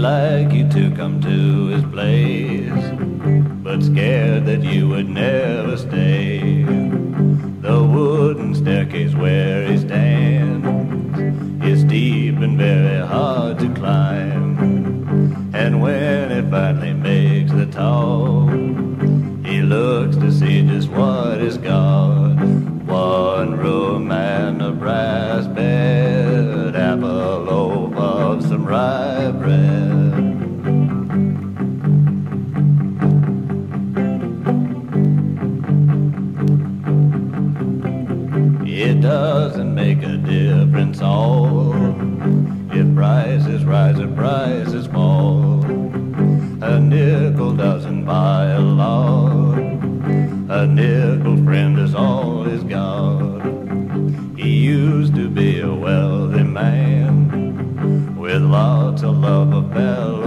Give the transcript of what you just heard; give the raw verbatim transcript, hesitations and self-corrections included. like you to come to his place, but scared that you would never stay. The wooden staircase where he stands is steep and very hard to climb, and when he finally makes the top, he looks to see just what is got. One room and a brass bed, apple loaf of some rye bread. It doesn't make a difference all if prices rise or prices fall. A nickel doesn't buy a lot, a nickel friend is all he's got. He used to be a wealthy man with lots of love of bells.